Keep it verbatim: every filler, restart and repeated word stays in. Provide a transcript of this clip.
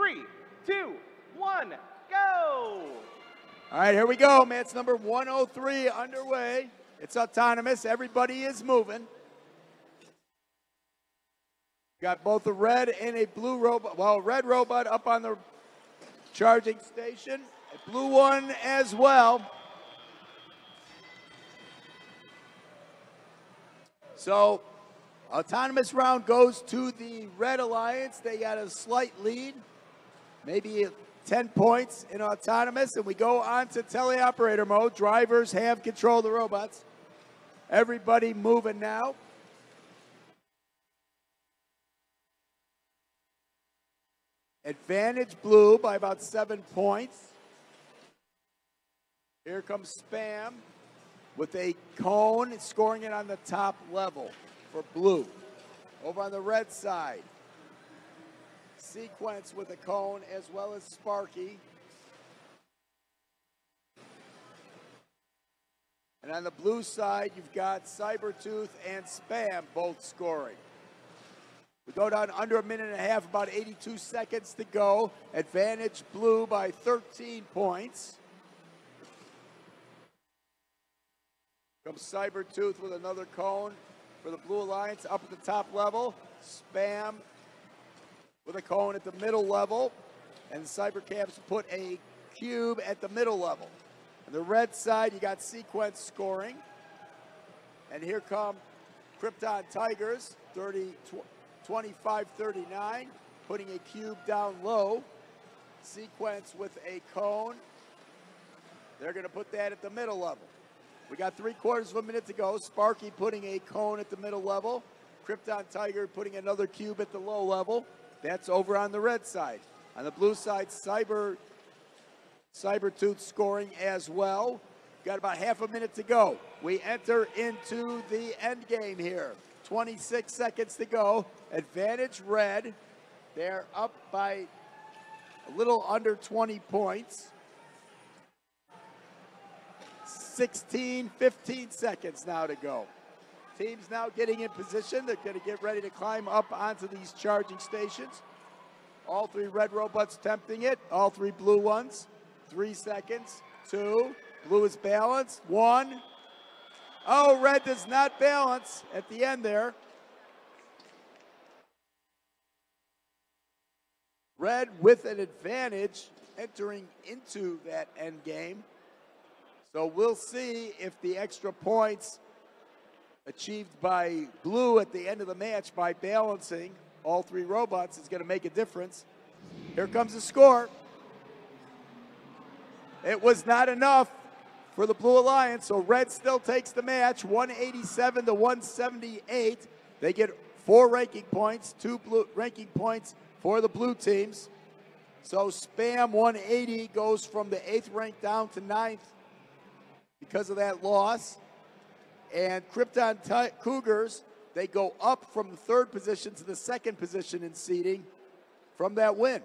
Three, two, one, go! All right, here we go, match number one oh three underway. It's autonomous, everybody is moving. Got both a red and a blue robot, well, red robot up on the charging station. A blue one as well. So, autonomous round goes to the Red Alliance. They got a slight lead, maybe ten points in autonomous, and we go on to teleoperator mode. Drivers have control of the robots. Everybody moving now. Advantage blue by about seven points. Here comes Spam with a cone, scoring it on the top level for blue. Over on the red side, Sequence with a cone as well as Sparky. And on the blue side, you've got Cybertooth and Spam both scoring. We go down under a minute and a half, about eighty-two seconds to go. Advantage blue by thirteen points. Comes Cybertooth with another cone for the Blue Alliance up at the top level. Spam with a cone at the middle level. And Cybercaps put a cube at the middle level. On the red side, you got Sequence scoring. And here come Krypton Tigers, thirty, twenty-five thirty-nine, putting a cube down low. Sequence with a cone. They're going to put that at the middle level. We got three quarters of a minute to go. Sparky putting a cone at the middle level. Krypton Tiger putting another cube at the low level. That's over on the red side. On the blue side, Cyber, Cybertooth scoring as well. Got about half a minute to go. We enter into the end game here. twenty-six seconds to go. Advantage red. They're up by a little under twenty points. sixteen, fifteen seconds now to go. Teams now getting in position. They're going to get ready to climb up onto these charging stations. All three red robots tempting it. All three blue ones. Three seconds. Two. Blue is balanced. One. Oh, red does not balance at the end there. Red with an advantage entering into that end game. So we'll see if the extra points achieved by blue at the end of the match by balancing all three robots is going to make a difference. Here comes the score. It was not enough for the Blue Alliance, so red still takes the match, one eighty-seven to one seventy-eight. They get four ranking points, two blue ranking points for the blue teams. So Spam one eighty goes from the eighth rank down to ninth. Because of that loss. And Krypton Cougars, they go up from the third position to the second position in seeding from that win.